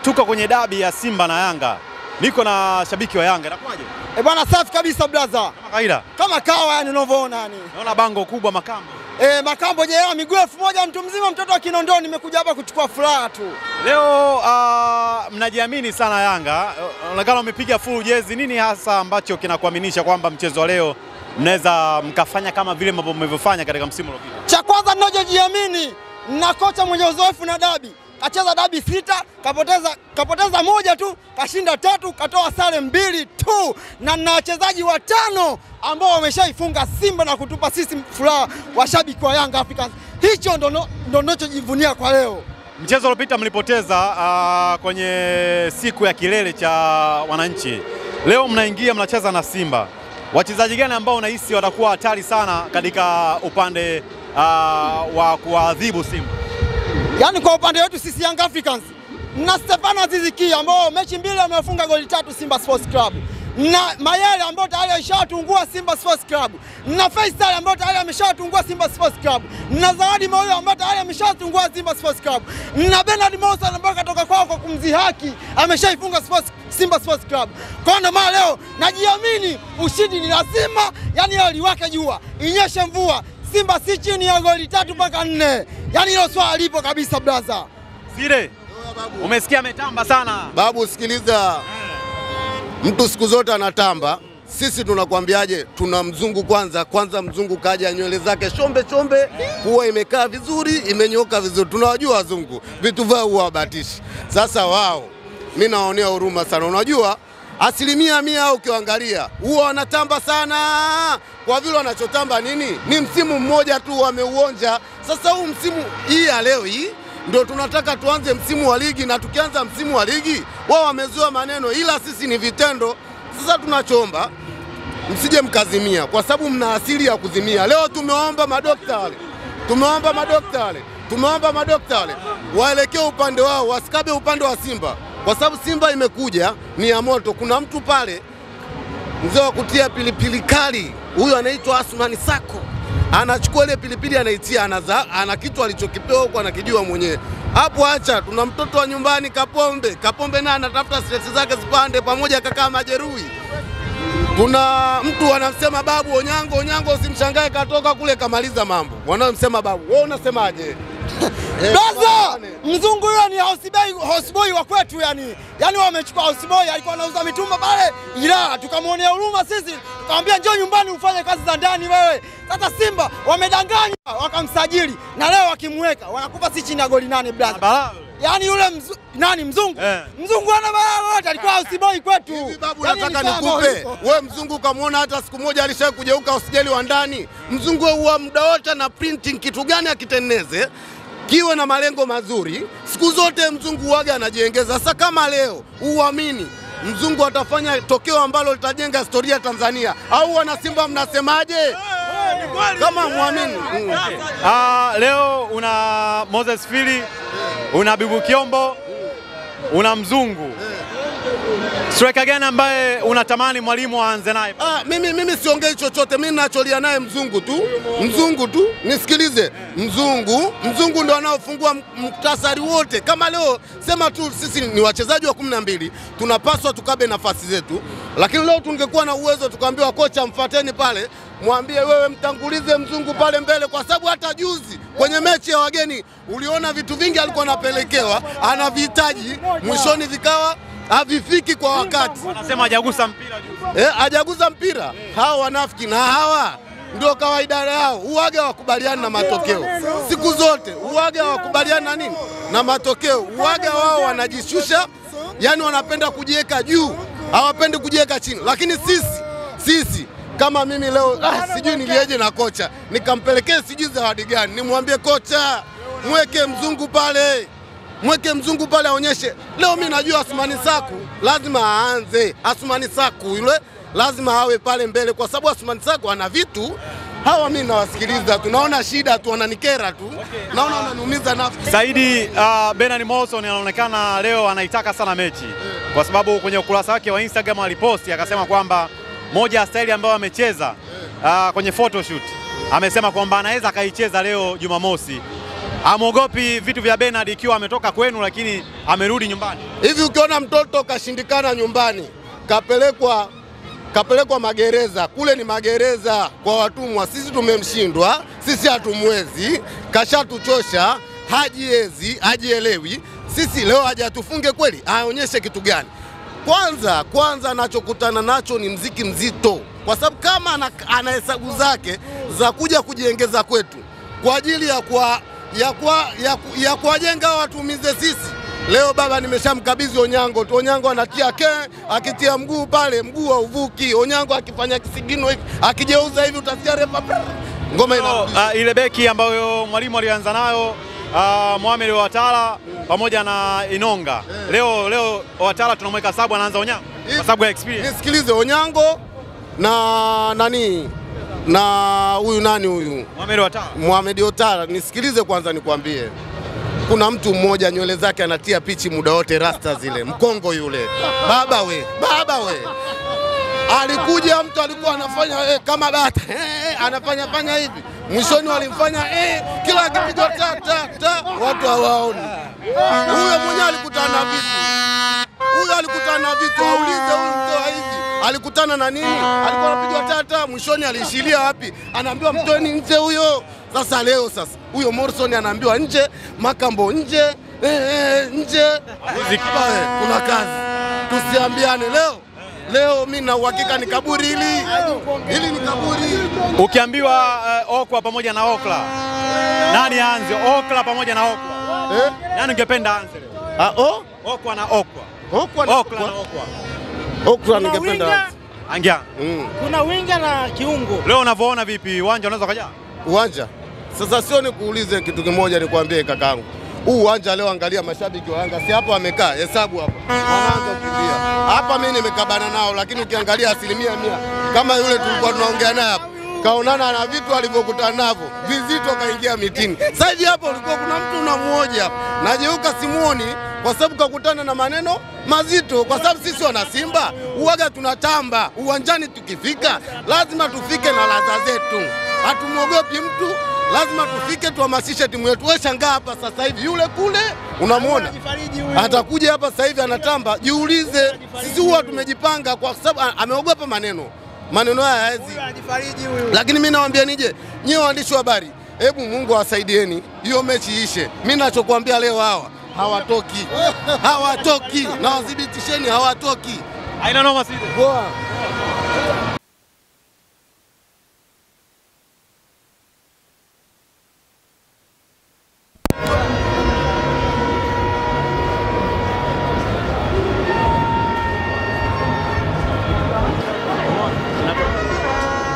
Tuko kwenye dabi ya Simba na Yanga. Niko na shabiki wa Yanga. Inakuaje? Eh bwana, safi kabisa brother. Kama kaida. Kama kawa yani unavyoona yani. Naona bango kubwa Makambo. Makambo jeya miguu 1000 mtu mzima mtoto wa Kinondoni, nimekuja hapa kuchukua furaha tu. Leo mnajiamini sana Yanga. Unaonekana umepiga full jezi. Nini hasa ambacho kinakuaminisha kwamba mchezo leo mnaweza mkafanya kama vile mambo mlivyofanya katika msimu uliopita? Cha kwanza ninachojiamini, na kocha mwenye uzoefu na dabi. Kacheza dabi 6, kapoteza 1 tu, kashinda 3, katoa sare 2 tu, na wachezaji 5 ambao wameshaifunga Simba na kutupa sisi furaha washabiki wa Yanga Africans. Hicho ndo ninachojivunia kwa leo. Mchezo uliopita mlipoteza kwenye siku ya kilele cha wananchi. Leo mnaingia mnacheza na Simba. Wachezaji gani ambao unahisi watakuwa hatari sana katika upande wa kuadhibu Simba? Yani kwa upande wetu sisi Young Africans, na Stefano Aziziki ambao mechi 2 amefunga goli 3 Simba Sports Club, na Mayele ambao tayari ameshatungua Simba Sports Club, na Faisal ambao tayari ameshatungua Simba Sports Club, na Zawadi Moyo ambao tayari ameshatungua Simba Sports Club, na Bernard Moussa ambao katoka kwao kwa kumdhihaki ameshaifunga Simba Sports Club. Kwa maana leo najiamini ushindi ni lazima, yani leo liwake jua inyeshe mvua, Simba si chini ya goli 3 mpaka 4. Yani hilo swali lipo kabisa brother. Sire, umesikia ametamba sana. Babu sikiliza. Mtu siku zote anatamba. Sisi tunakwambiaje? Tuna mzungu kwanza mzungu kaja nywele zake chombe, huwa imekaa vizuri, imenyoka vizuri. Tunawajua wazungu, vitu vao huwabatishi. Sasa wao, mimi naonea huruma sana. Unajua, asilimia 100 ukiangalia huwa wanatamba sana. Kwa vile wanachotamba nini? Ni msimu mmoja tu wameuonja. Sasa huu msimu hii ya leo hii ndio tunataka tuanze msimu wa ligi, na tukianza msimu wa ligi wao wamezoea maneno, ila sisi ni vitendo. Sasa tunachoomba msije mkazimia, kwa sababu mna asili ya kuzimia. Leo tumeomba madaktari waelekee upande wao, wasikabe upande wa Simba, kwa sababu Simba imekuja ni ya moto. Kuna mtu pale mzee wa kutia pilipili kali, huyo anaitwa Asmani Sako, anachukua ile pilipili anaitia, ana kitu alichokipewa huko anakijua mwenyewe. Hapo acha, tuna mtoto wa nyumbani Kapombe naye anatafuta stress zake zipande pamoja, kaka majeruhi. Kuna mtu anamsema babu Onyango usimshangae katoka kule kamaliza mambo. Wanamsema babu, wewe unasemaje? Baza mzungu yule ni houseboy wa kwetu yani. Yani wamechukua houseboy, alikuwa anauza mitumba pale Ila, tukamwonea huruma sisi. Tukamwambia njoo nyumbani ufanye kazi za ndani wewe. Sasa Simba wamedanganya, wakamsajili, na leo wakimweka wanakupa si chini ya goli 8 brother. Yani yule mzungu? Yeah. Mzungu ana balaa wote, alikuwa houseboy kwetu. Hivi babu nataka nikupe. Wewe mzungu kamaona hata siku moja alishaye kujeuka usijeli wa ndani. Mzungu huwa muda wote na printing kitu gani akitengeneze? Kiwe na malengo mazuri, siku zote mzungu waga anajiongeza. Sasa kama leo uamini mzungu atafanya tokeo ambalo litajenga historia ya Tanzania, au wana Simba mnasemaje? Kama muamini. Leo una Moses Fili, una Bibu Kiombo, una mzungu. Striker gani ambaye unatamani mwalimu aanze naye? Mimi siongei chochote. Mimi ninacholia naye mzungu tu. Nisikilize. Mzungu ndio anaofungua mktasari wote. Kama leo sema tu sisi ni wachezaji wa 12, tunapaswa tukabe nafasi zetu. Lakini leo tungekuwa na uwezo tukaambiwa kocha mfateni pale, mwambie wewe mtangulize mzungu pale mbele, kwa sababu hata juzi kwenye mechi ya wageni uliona vitu vingi alikuwa anapelekewa, anavihitaji, mwishoni vikawa havifiki kwa wakati. Wanasema hajagusa mpira juzi. Hajagusa mpira. Hao wanafiki, na hawa ndio kawaida yao. Uaga wakubaliana na matokeo. Siku zote uaga wakubaliana nini? Na matokeo. Uaga wao wanajishusha, yani wanapenda kujiweka juu, hawapendi kujiweka chini. Lakini sisi kama mimi leo sijui nilieje na kocha, nikampelekea sijui zawadi gani. Nimwambie kocha, mweke mzungu pale aonyeshe. Leo mimi najua Asmani Saku lazima aanze. Asmani Saku yule lazima awe pale mbele, kwa sababu Asmani Saku ana vitu. Hawa mimi nawasikiliza, tunaona shida tu, wananikera tu. Okay. Naona wananiumiza nafsi. Saidi Benani Morrison anaonekana leo anaitaka sana mechi. Kwa sababu kwenye ukurasa wake wa Instagram aliposti akasema kwamba moja ya staili ambayo amecheza kwenye photoshoot, amesema kwamba anaweza akaicheza leo Jumamosi. Amogopi vitu vya Bernard ikiwa ametoka kwenu lakini amerudi nyumbani. Hivi ukiona mtoto kashindikana nyumbani, kapelekwa magereza, kule ni magereza kwa watumwa. Sisi tumemshindwa, sisi hatumwezi, kashatuchosha, hajiezi, hajielewi. Sisi leo aje atufunge kweli? Aonyeshe kitu gani? Kwanza anachokutana nacho ni mziki mzito. Kwa sababu kama ana hesabu zake za kuja kujiengeza kwetu kwa ajili ya kuwajenga watu mize sisi. Leo baba nimeshamkabidhi Onyango. Onyango anatia ke, akitia mguu pale, mguu hauvuki. Onyango akifanya kisigino hivi, akijeuza hivi utasikia refa. Ngoma ina ile beki ambayo mwalimu alianza nayo Mohamed Ouattara pamoja na Inonga. Leo Ouattara tunamweka sabu, anaanza Onyango kwa sababu ya experience. Nisikilize Onyango na nani? Na huyu nani huyu? Mohamed Ouattara. Nisikilize kwanza nikwambie. Kuna mtu mmoja nywele zake anatia pichi muda wote, rasta zile, mkongo yule. Baba we. Alikuja mtu alikuwa anafanya kama bata. Anafanya hivi. Mwishoni walimfanya kila kipigo ta watu hawaoni. Huyo mmoja alikutana na vitu aulize mtu hivi. Alikutana na nini? Alikuwa anapigwa tata, mwishoni alishilia wapi? Anaambiwa mtoni nje huyo. Sasa leo sasa huyo Morrison anaambiwa nje, Makambo nje, nje. Kuna kazi. Tusiambiane leo. Leo mimi na uhakika ni kaburi hili. Hili ni kaburi. Ukiambiwa Okla pamoja na Okla, nani aanze? Okla pamoja na Okla. Nani ungependa aanze leo? Okla na Okla. Okla ningependa angia. Kuna winga na kiungo. Leo unavyoona vipi uwanja unaweza kaja? Uwanja. Sasa sio ni kuulize kitu kimoja nikwambie kakangu. Huu uwanja leo angalia mashabiki wa Yanga si hapo wamekaa, hesabu hapo. Wanaanza kukimbia. Hapa mimi nimekabana nao lakini ukiangalia 100% kama yule tulikuwa tunaongea naye hapo. Kaonana na vitu alivyokutana navyo. Vizito kaingia mitini. Saidi hapo ulikuwa kuna mtu unamuoja. Najeuka simuoni kwa sababu kakutana na maneno mazito. Kwa sababu sisi wana Simba uwaga tunatamba. Uwanjani tukifika lazima tufike na ladha zetu. Hatumwogopi mtu, lazima tufike tuhamasishe timu yetu. Wewe shangaa hapa sasa hivi yule kule unamuona atakuja hapa sasa hivi anatamba. Jiulize, sisi huwa tumejipanga kwa sababu ameogopa maneno haya hayajifariji huyu. Lakini mimi nawaambia nije nyewe waandishi wa habari, hebu Mungu awasaidieni hiyo mechi ishe. Mimi ninachokuambia leo hawatoki. Na wadhibitisheni hawatoki. Haina noma sisi.